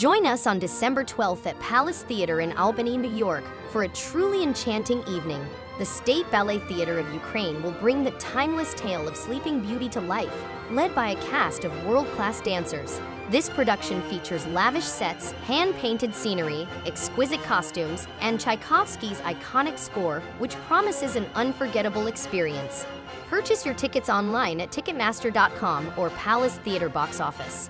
Join us on December 12th at Palace Theatre in Albany, New York, for a truly enchanting evening. The State Ballet Theatre of Ukraine will bring the timeless tale of Sleeping Beauty to life, led by a cast of world-class dancers. This production features lavish sets, hand-painted scenery, exquisite costumes, and Tchaikovsky's iconic score, which promises an unforgettable experience. Purchase your tickets online at Ticketmaster.com or Palace Theatre box office.